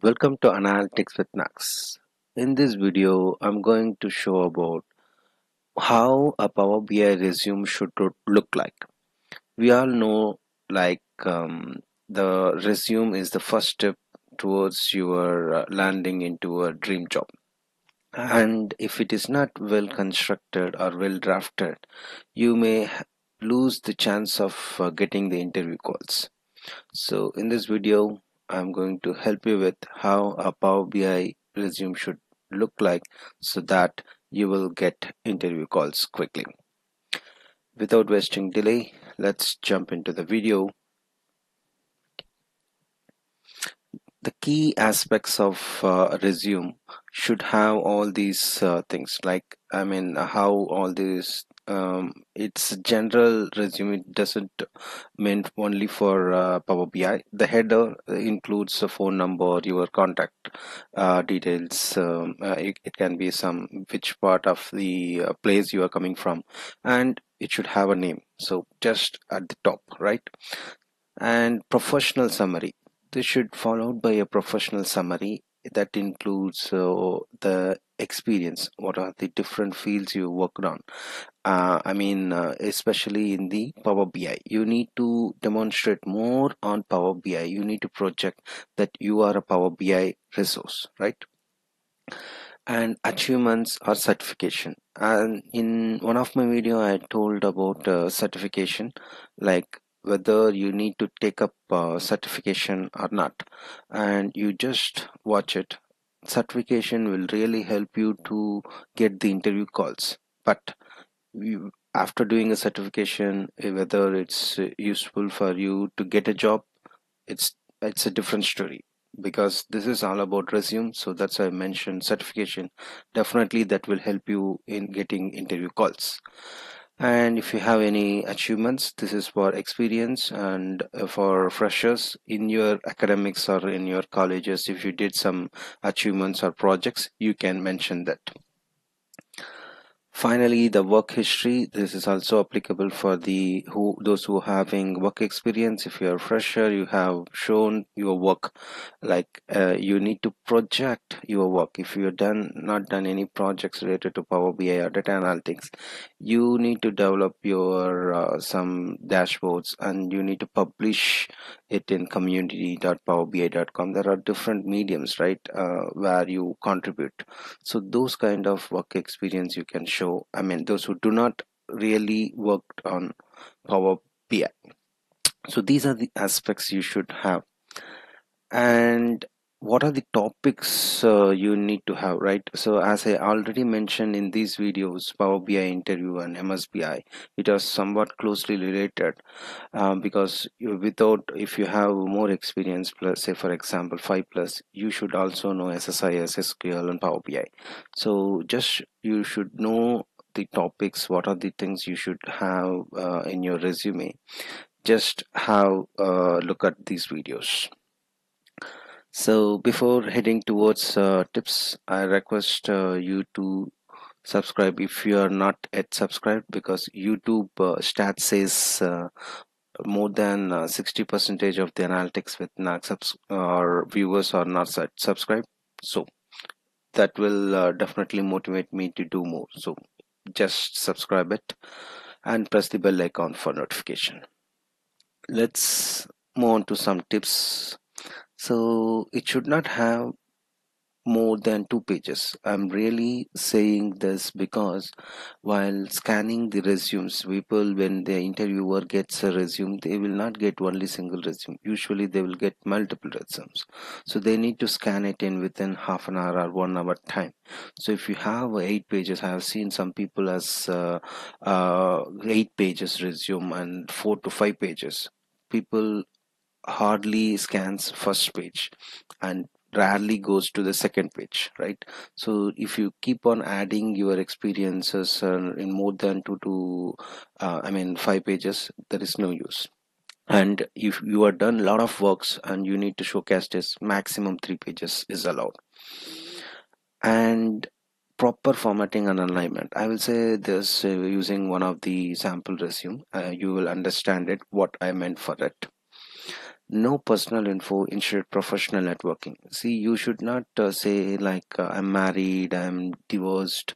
Welcome to Analytics with Nags. In this video, I'm going to show about how a Power BI resume should look like. We all know the resume is the first step towards your landing into a dream job. And if it is not well constructed or well drafted, you may lose the chance of getting the interview calls. So in this video, I'm going to help you with how a Power BI resume should look like so that you will get interview calls quickly. Without wasting delay, let's jump into the video. The key aspects of resume should have all these things, like how all these it's general resume. It doesn't mean only for Power BI. The header includes a phone number, your contact details. It can be which part of the place you are coming from, and it should have a name. So just at the top, right? And professional summary. This should followed by a professional summary that includes the experience. What are the different fields you worked on? Especially in the Power BI, you need to demonstrate more on Power BI. You need to project that you are a Power BI resource, right? And achievements or certification. And in one of my video, I told about certification, like whether you need to take up certification or not, and you just watch it. Certification will really help you to get the interview calls, but after doing a certification, whether it's useful for you to get a job, it's a different story, because this is all about resume. So that's why I mentioned certification. Definitely that will help you in getting interview calls. And if you have any achievements, this is for experience and for freshers in your academics or in your colleges. If you did some achievements or projects, you can mention that. Finally, the work history. This is also applicable for those who are having work experience. If you're a fresher, you have shown your work, you need to project your work. If you're not done any projects related to Power BI or data analytics, you need to develop your some dashboards, and you need to publish it in community.powerbi.com. There are different mediums, right, where you contribute. So those kind of work experience you can show. Those who do not really worked on Power BI. So these are the aspects you should have. And what are the topics you need to have, right? So as I already mentioned in these videos, Power BI interview and MSBI, it are somewhat closely related, because if you have more experience, plus say for example 5+, you should also know SSIS, SQL and Power BI. So you should know the topics, what are the things you should have in your resume. Just have a look at these videos. So before heading towards tips, I request you to subscribe if you are not yet subscribed, because YouTube stat says more than 60% of the Analytics with Nags viewers are not subscribed. So that will definitely motivate me to do more. So just subscribe it and press the bell icon for notification. Let's move on to some tips. So it should not have more than 2 pages. I'm really saying this because while scanning the resumes, people, when the interviewer gets a resume, they will not get only single resume. Usually they will get multiple resumes. So they need to scan it in within half an hour or 1 hour time. So if you have 8 pages, I have seen some people as 8 pages resume and 4 to 5 pages. People hardly scans first page and rarely goes to the second page, right? So if you keep on adding your experiences in more than 5 pages, there is no use. And if you are done a lot of works and you need to showcase this, maximum 3 pages is allowed. And proper formatting and alignment. I will say this using one of the sample resume. You will understand it what I meant for it. No personal info, ensure professional networking. See, you should not say like I'm married, I'm divorced.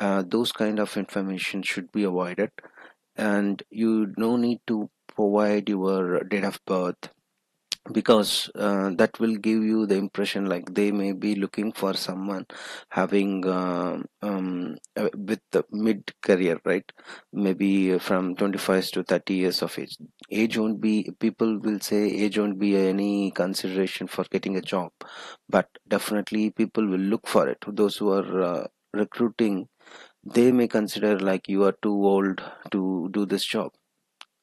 Those kind of information should be avoided, and you no need to provide your date of birth, because that will give you the impression like they may be looking for someone having with the mid career, right? Maybe from 25 to 30 years of age. People will say age won't be any consideration for getting a job, but definitely people will look for it. Those who are recruiting, they may consider like you are too old to do this job.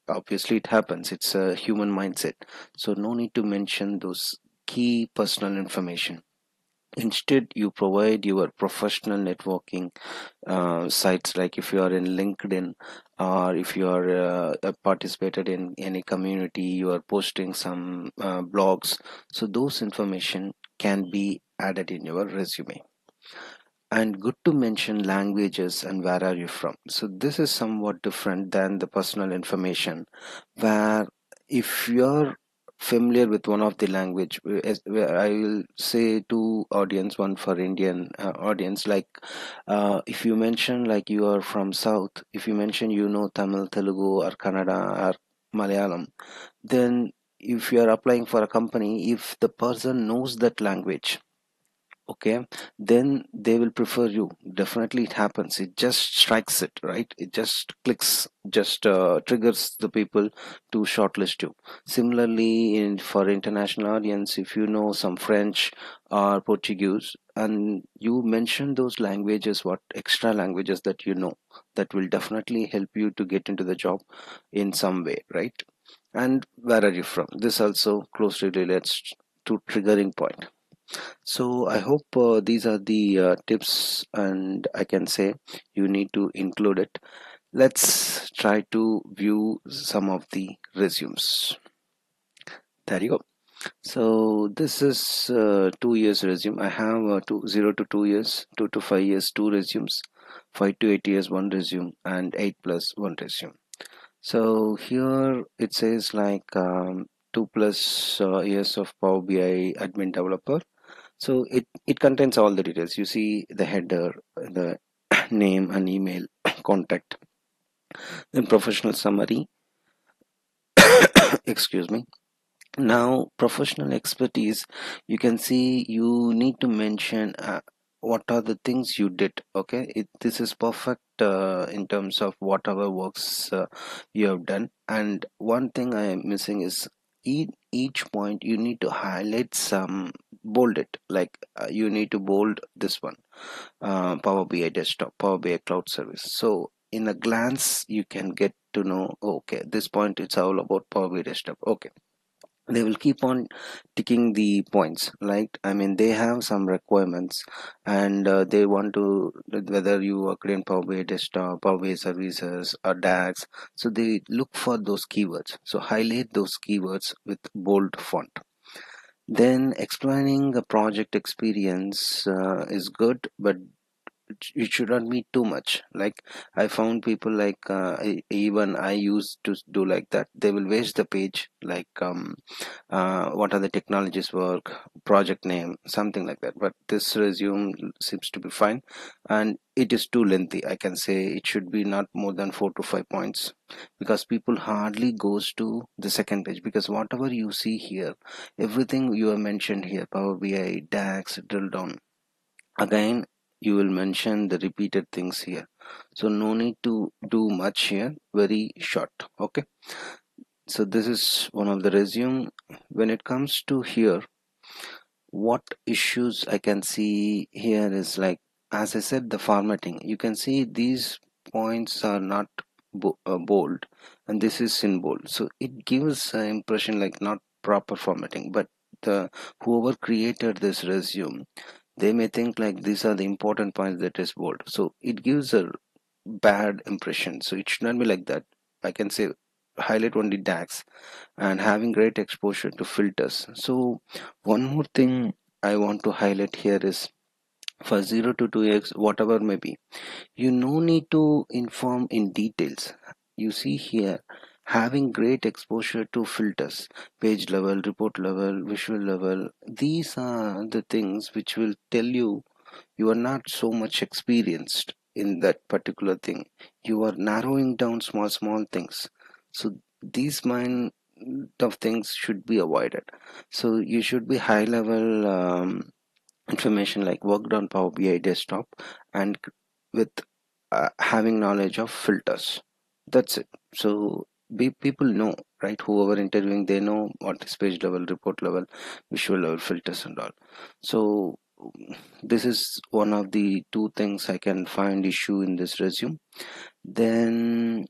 Obviously it happens, it's a human mindset, so no need to mention those key personal information. Instead, you provide your professional networking sites, like if you are in LinkedIn, or if you are participated in any community, you are posting some blogs, so those information can be added in your resume. And good to mention languages and where are you from. So this is somewhat different than the personal information, where if you're familiar with one of the language, I will say to audience, one for Indian audience, like if you mention like you are from South, if you mention you know Tamil, Telugu or Kannada or Malayalam, then if you are applying for a company, if the person knows that language, okay, then they will prefer you. Definitely it happens, it just strikes it, right? It just clicks, just triggers the people to shortlist you. Similarly, for international audience, if you know some French or Portuguese and you mention those languages, what extra languages that you know, that will definitely help you to get into the job in some way, right? And where are you from, this also closely relates to triggering point. So I hope these are the tips, and I can say you need to include it. Let's try to view some of the resumes. There you go. So this is 2 years resume. I have 0 to 2 years, 2 to 5 years, 2 resumes, 5 to 8 years, 1 resume, and 8 plus 1 resume. So here it says like 2 plus years of Power BI admin developer. So it contains all the details. You see the header, the name and email, contact, then professional summary. Excuse me. Now professional expertise, you can see you need to mention what are the things you did. Okay, this is perfect in terms of whatever works you have done. And one thing I am missing is each point you need to highlight some, bold it, like you need to bold this one, Power BI desktop, Power BI cloud service. So in a glance you can get to know, okay, this point it's all about Power BI desktop. Okay, they will keep on ticking the points, like I mean they have some requirements, and they want to, whether you work in Power BI desktop, Power BI services or DAX, so they look for those keywords. So highlight those keywords with bold font. Then explaining a project experience is good, but it should not be too much. Like I found people like even I used to do like that, they will waste the page, like what are the technologies work, project name, something like that. But this resume seems to be fine, and it is too lengthy. I can say it should be not more than 4 to 5 points, because people hardly goes to the second page, because whatever you see here, everything you have mentioned here, Power BI, DAX, drill down, again you will mention the repeated things here, so no need to do much here, very short. Okay, so this is one of the resume. When it comes to here, what issues I can see here is, like as I said, the formatting. You can see these points are not bold, and this is in bold, so it gives an impression like not proper formatting. But whoever created this resume, they may think like these are the important points that is bold, so it gives a bad impression. So it should not be like that. I can say highlight only DAX, and having great exposure to filters. So one more thing I want to highlight here is, for 0 to 2 years, whatever may be, you no need to inform in details. You see here, having great exposure to filters, page level, report level, visual level. These are the things which will tell you you are not so much experienced in that particular thing. You are narrowing down small things. So these kind of things should be avoided. So you should be high level information like worked on Power BI desktop and with having knowledge of filters. That's it. So people know, right? Whoever interviewing, they know what is page level, report level, visual level, filters and all. So this is one of the two things I can find issue in this resume. Then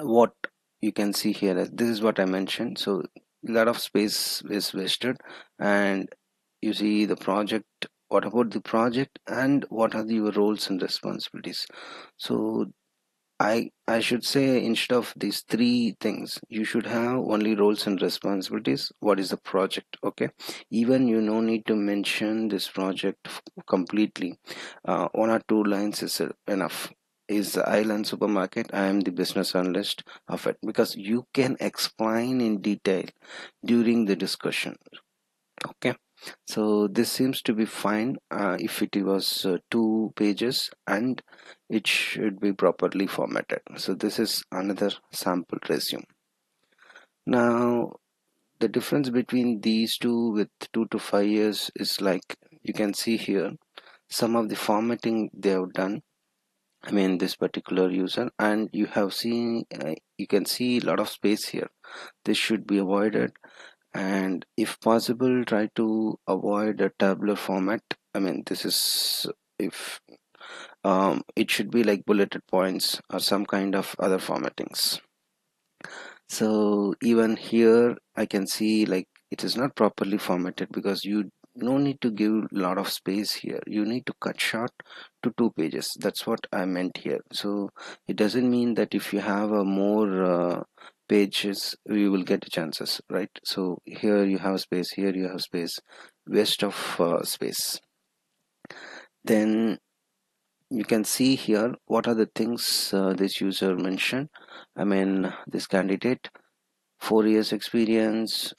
what you can see here, this is what I mentioned. So a lot of space is wasted, and you see the project. What about the project and what are your roles and responsibilities? So I should say, instead of these three things, you should have only roles and responsibilities. What is the project? Okay, even you no need to mention this project completely. One or two lines is enough. Is the Island Supermarket? I am the business analyst of it, because you can explain in detail during the discussion. Okay, so this seems to be fine if it was 2 pages, and it should be properly formatted. So this is another sample resume. Now the difference between these two with 2 to 5 years is, like you can see here, some of the formatting they have done, I mean this particular user, and you have seen you can see a lot of space here. This should be avoided, and if possible try to avoid a tabular format. I mean this is, if it should be like bulleted points or some kind of other formattings. So even here I can see like it is not properly formatted, because you no need to give a lot of space here. You need to cut short to 2 pages. That's what I meant here. So it doesn't mean that if you have a more pages we will get chances, right? So here you have space, here you have space, waste of space. Then you can see here what are the things this user mentioned. I mean this candidate, 4 years experience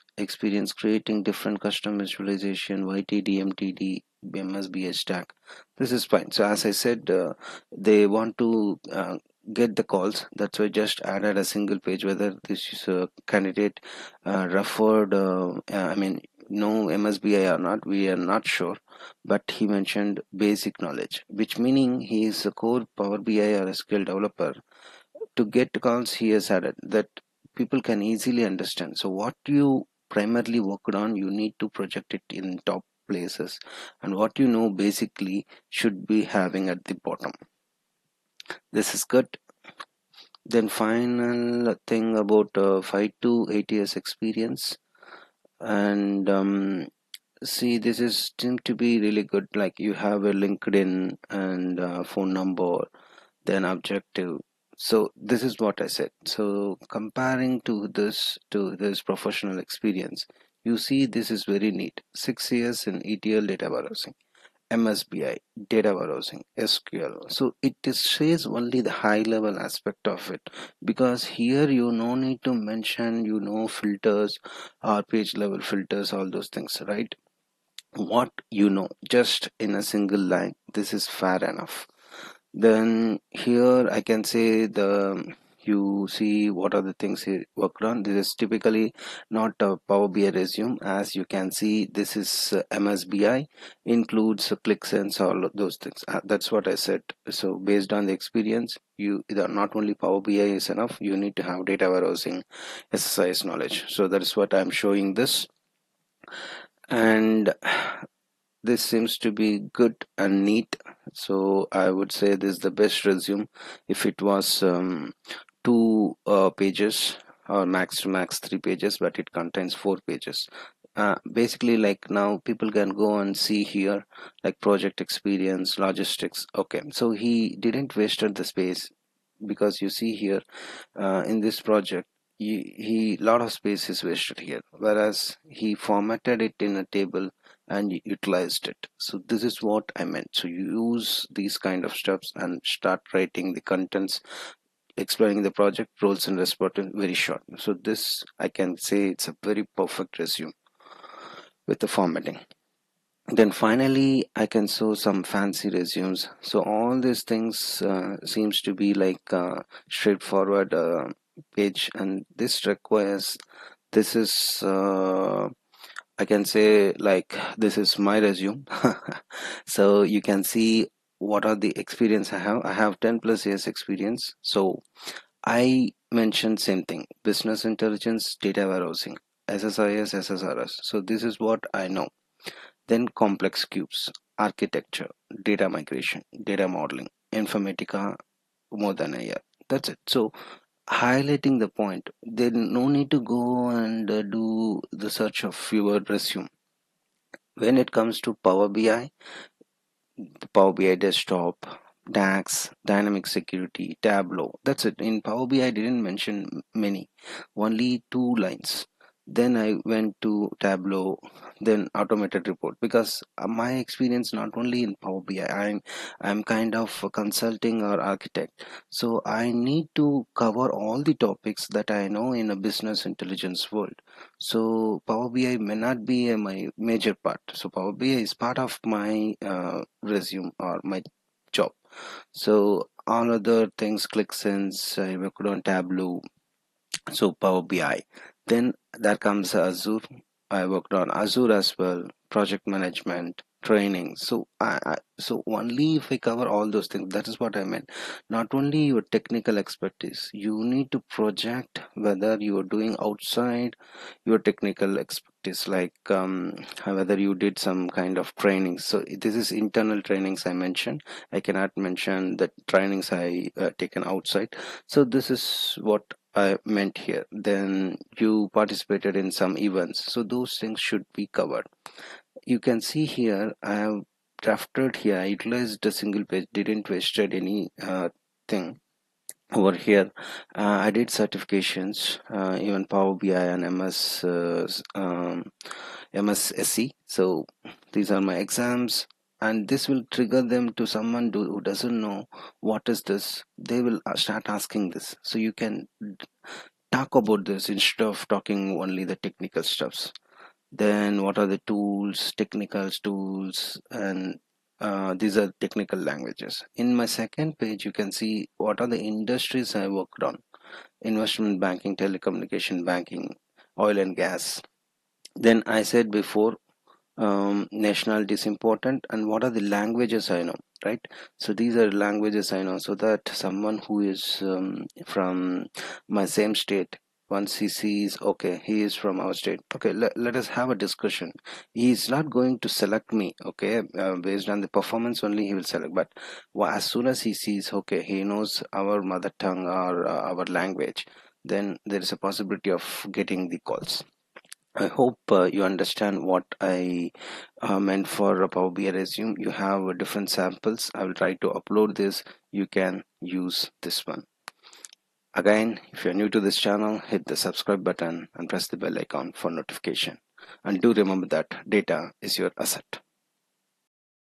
creating different custom visualization, YTD, MTD, MSBI stack. This is fine. So as I said, they want to get the calls. That's why I just added a single page, whether this is a candidate referred I mean no MSBI or not, we are not sure, but he mentioned basic knowledge, which meaning he is a core Power BI or SQL developer. To get calls he has added that people can easily understand. So what you primarily worked on, you need to project it in top places, and what you know basically should be having at the bottom. This is good. Then final thing about 5 to 8 years experience, and see this is seemed to be really good. Like you have a LinkedIn and phone number, then objective. So this is what I said. So comparing to this professional experience, you see this is very neat. 6 years in ETL data warehousing, MSBI, data warehousing, SQL. So it says only the high level aspect of it, because here you no need to mention, you know, filters or page level filters, all those things, right? What you know, just in a single line, this is fair enough. Then here I can say you see what are the things he worked on. This is typically not a Power BI resume. As you can see, this is MSBI, includes ClickSense, all of those things. That's what I said. So based on the experience, you not only Power BI is enough, you need to have data warehousing, SSIS knowledge. So that is what I'm showing this, and this seems to be good and neat. So I would say this is the best resume. If it was 2 pages or max to max 3 pages, but it contains 4 pages. Basically, like now people can go and see here like project experience, logistics. Okay, so he didn't waste the space, because you see here in this project he lot of space is wasted here, whereas he formatted it in a table and utilized it. So this is what I meant. So you use these kind of steps and start writing the contents explaining the project, roles and responsibilities very short. So this I can say it's a very perfect resume with the formatting. Then finally I can show some fancy resumes. So all these things seems to be like straightforward page, and this requires, this is I can say like this is my resume. So you can see what are the experience I have. I have 10 plus years experience. So I mentioned same thing, business intelligence, data warehousing, SSIS, SSRS. So this is what I know. Then complex cubes, architecture, data migration, data modeling, Informatica, more than a year. That's it. So highlighting the point, there no need to go and do the search of your resume. When it comes to Power BI, the Power BI Desktop, DAX, Dynamic Security, Tableau, that's it. In Power BI I didn't mention many, only 2 lines. Then I went to Tableau, then automated report, because my experience not only in Power BI, I'm kind of consulting or architect, so I need to cover all the topics that I know in a business intelligence world. So Power BI may not be my major part, so Power BI is part of my resume or my job. So all other things, ClickSense, I worked on Tableau, so Power BI. Then there comes Azure. I worked on Azure as well, project management, training. So so only if I cover all those things, that is what I meant. Not only your technical expertise, you need to project whether you are doing outside your technical expertise, like whether you did some kind of training. So this is internal trainings I mentioned. I cannot mention the trainings I taken outside. So this is what I meant here. Then you participated in some events, so those things should be covered. You can see here I have drafted here, I utilized a single page, didn't wasted any thing over here. I did certifications, even Power BI and MSSE. So these are my exams, and this will trigger them to someone who doesn't know what is this. They will start asking this. So you can talk about this instead of talking only the technical stuffs. Then what are the tools, technical tools, and these are technical languages. In my second page, you can see what are the industries I worked on. Investment banking, telecommunication banking, oil and gas. Then I said before, nationality is important, and what are the languages I know, right? So these are languages I know, so that someone who is from my same state, once he sees, okay, he is from our state, okay, let us have a discussion. He is not going to select me, okay, based on the performance only he will select, but as soon as he sees, okay, he knows our mother tongue or our language, then there is a possibility of getting the calls. I hope you understand what I meant for a Power BI resume. You have different samples. I will try to upload this. You can use this one. Again, if you are new to this channel, hit the subscribe button and press the bell icon for notification. And do remember that data is your asset.